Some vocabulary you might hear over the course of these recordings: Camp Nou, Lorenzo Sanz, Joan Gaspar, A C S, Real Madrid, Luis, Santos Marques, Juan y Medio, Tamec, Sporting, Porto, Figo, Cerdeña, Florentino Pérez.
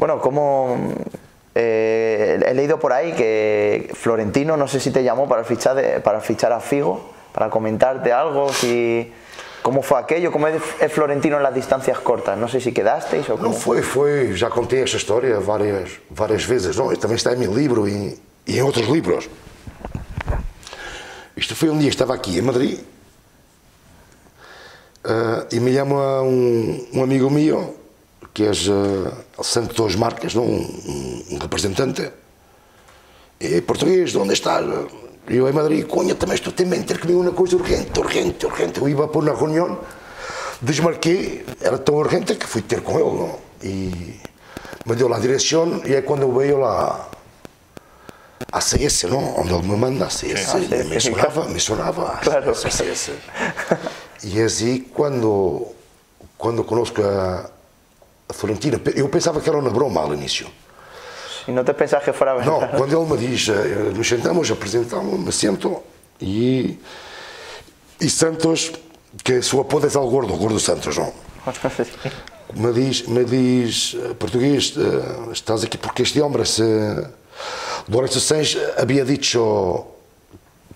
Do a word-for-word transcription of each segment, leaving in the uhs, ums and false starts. Bueno, como eh, he leído por ahí que Florentino, no sé si te llamó para fichar, de, para fichar a Figo, para comentarte algo, si... ¿Cómo fue aquello? ¿Cómo es Florentino en las distancias cortas? No sé si quedasteis o cómo. No, fue, fue, ya conté esa historia varias, varias veces, ¿no? También está en mi libro y, y en otros libros. Esto fue un día, estaba aquí en Madrid, uh, y me llama un, un amigo mío, que es uh, Santos Marques, ¿no? un, un representante, y portugués, ¿dónde estás? Yo en Madrid, coño, también estoy en mente que me una cosa urgente, urgente, urgente. Yo iba por una reunión, desmarqué, era tan urgente que fui a ter con él, ¿no? Y me dio la dirección y es cuando veo la A C S, ¿no? Donde me manda A C S, sí, me sonaba, me sonaba. Claro. A C S. Y así cuando, cuando conozco a, a Florentino, yo pensaba que era una broma al inicio. ¿Y no te pensás que fuera verdad? No, cuando él me dice, nos sentamos, presentamos, me siento y, y Santos, que su apodo es el gordo, gordo Santos, ¿no? Me dice, me dice, portugués, estás aquí porque este hombre, se, Lorenzo Sanz había dicho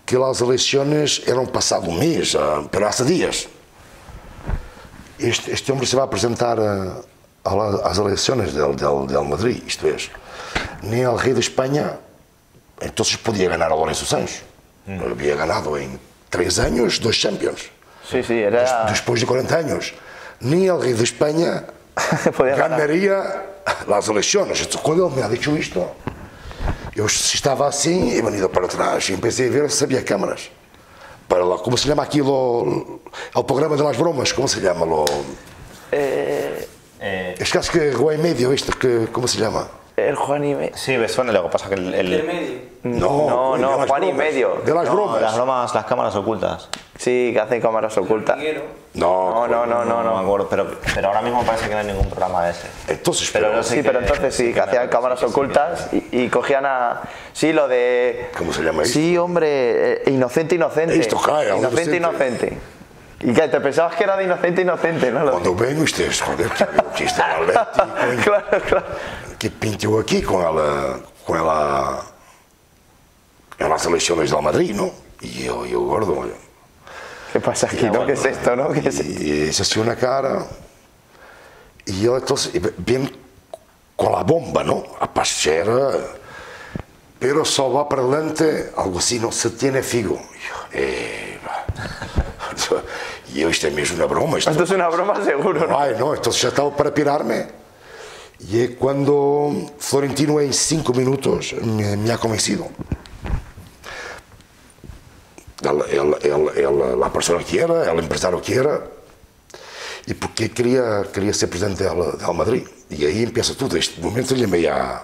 que las elecciones eran pasado un mes, pero hace días. Este, este hombre se va a presentar a, a las elecciones del, del, del Madrid, esto es. Ni al rey de España, entonces podía ganar a Lorenzo Sanz. Mm. Había ganado en tres años dos Champions. Sí, sí, era... Des, después de cuarenta años. Ni al rey de España ganaría ganar. Las elecciones. Entonces, cuando él me ha dicho esto, yo si estaba así, he venido para atrás y empecé a ver si había cámaras. Para la, ¿cómo se llama aquí lo, el programa de las bromas? ¿Cómo se llama? Lo... Eh... Eh... Es casi que Juan y Medio, esto, que, ¿cómo se llama? El Juan y Medio. Sí, me suena, lo que pasa que el... el... el no, no, no Juan bromas, y Medio. De las no, bromas. Las bromas, las cámaras ocultas. Sí, que hacen cámaras ocultas. No, no, no, no, no. no me acuerdo, pero, pero ahora mismo parece que no hay ningún programa de ese. Entonces, pero, pero no sé sí, que, pero entonces sí, que, que hacían cámaras sí, ocultas sí, y, y cogían a... Sí, lo de... ¿Cómo se llama eso? Sí, hombre, eh, inocente, inocente. Esto cae, inocente, inocente. inocente. Y que te pensabas que era de inocente, inocente, ¿no? Cuando ven ustedes, joder, que está en Atlético. Claro, claro. Que pintó aquí con, la, con la, en las elecciones del Madrid, ¿no? Y yo, yo gordo. Yo. ¿Qué pasa aquí? Y, ¿no? ¿Qué es esto? ¿no? ¿Qué y, es esto? Y se hace una cara. Y yo entonces, bien con la bomba, ¿no? A pasar, pero solo va para adelante, algo así, no se tiene Figo. Y yo, eh, y yo, esto es una broma. Esto, esto es una broma seguro, ¿no? Ay, no, entonces ya estaba para pirarme. Y cuando Florentino en cinco minutos me, me ha convencido. El, el, el, el, la persona que era, el empresario que era, y porque quería, quería ser presidente del, del Madrid. Y ahí empieza todo. En este momento llamé a,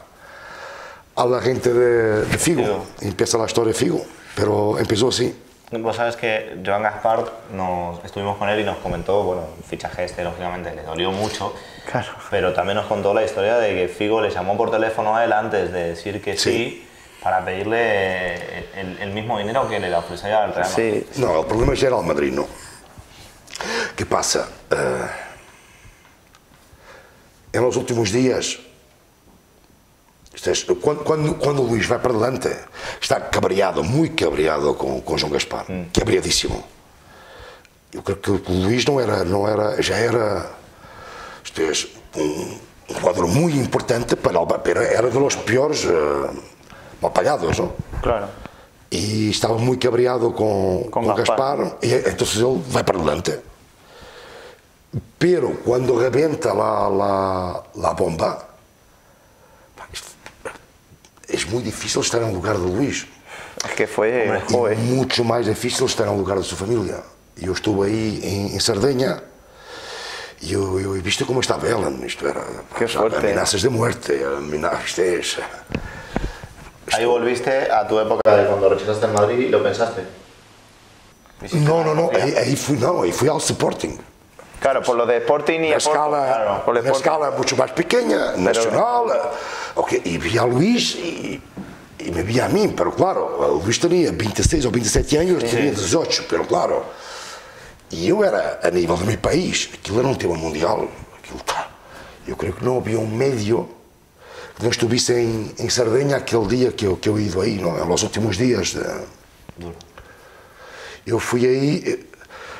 a la gente de, de Figo. Empieza la historia de Figo, pero empezó así. Vos sabes que Joan Gaspar, nos, estuvimos con él y nos comentó, bueno, el fichaje este lógicamente le dolió mucho, claro. Pero también nos contó la historia de que Figo le llamó por teléfono a él antes de decir que sí, sí para pedirle el, el mismo dinero que le ofrecía al Real Madrid. Sí. No, el problema es era el Madrid, no. ¿Qué pasa? Uh, en los últimos días, Cuando, cuando, cuando Luis va para adelante, está cabreado, muy cabreado con, con Joan Gaspar, mm. cabreadísimo. Yo creo que Luis no era, no era, ya era es, un, un jugador muy importante, para el, pero era de los peores eh, mal pagados, ¿no? Claro. Y estaba muy cabreado con, con, con Gaspar. Gaspar, y entonces él va para adelante. Pero cuando revienta la, la, la bomba, es muy difícil estar en el lugar de Luis. Es que fue Hombre, joven. Y mucho más difícil estar en el lugar de su familia. Yo estuve ahí en, en Cerdeña y yo, yo he visto cómo estaba él. Esto era Qué fuerte. Amenazas de muerte, amenazas. Ahí volviste a tu época de cuando rechazaste en Madrid y lo pensaste. No, no, no. Ahí, ahí fui, no, ahí fui al Sporting. Claro, por lo de Sporting y Porto, claro, por la escala mucho más pequeña, nacional, pero... okay, y vi a Luis y, y me vi a mí, pero claro, Luis tenía veintiséis o veintisiete años, sí, tenía dieciocho, pero claro, y yo era a nivel de mi país, aquilo era un tema mundial, aquilo, yo creo que no había un medio Eu estive em, em Cerdeña aquele dia que eu, que eu ido aí, não, nos últimos dias. De... Eu fui aí,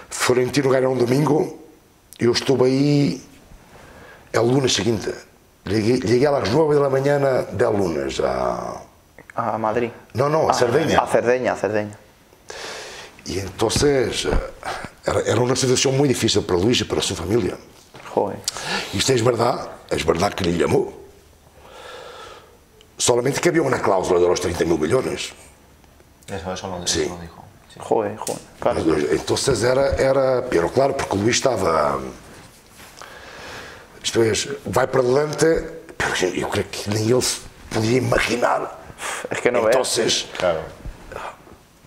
Florentino ganhou um domingo, eu estive aí a lunes seguinte. Lleguei, lleguei a las nueve de la mañana de lunes a... ¿A Madrid? No, no, a, a Cerdeña. A Cerdeña, a Cerdeña. Y entonces era, era una situación muy difícil para Luis y para su familia. Joder. Y usted es verdad, es verdad que le llamó. Solamente que había una cláusula de los treinta mil millones. Eso, eso, lo, sí. Eso lo dijo. Sí. Joder, joder. Claro. Entonces era, era, pero claro, porque Luis estaba... Isto é, vai para adelante, eu creio que nem ele podia imaginar. É que não é. Então, claro.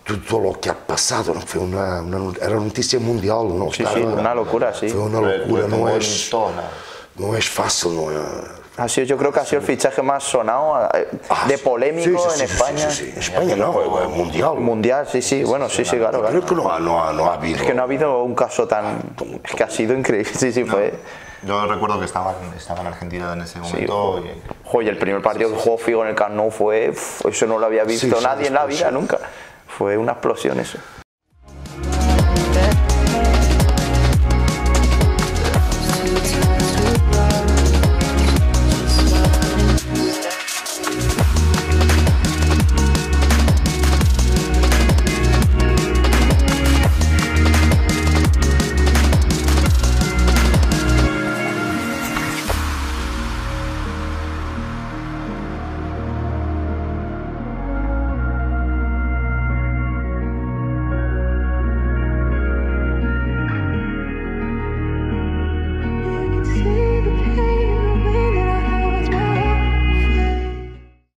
Tudo o que ha passado, não? Foi uma, uma, era notícia mundial, não? Sim, claro, sim, uma loucura, sim. Foi uma loucura, não é, não é fácil, não é. Ha sido, eu creo que ha sido o fichaje mais sonado, de polêmico, ah, sí, sí, em Espanha. Sí, sí, sí. Espanha não, é mundial. Mundial, sim, sim, bueno, sim, sim, claro. Eu creio que não há, não há, não há havido. É que não há havido um caso tão. É que ha sido incrível, sim, sim, foi. Yo recuerdo que estaba, estaba en Argentina en ese momento. Sí, y, joder, el primer partido sí, sí, que jugó Figo en el Camp Nou fue... Eso no lo había visto sí, nadie sí, en la vida, nunca. Fue una explosión eso.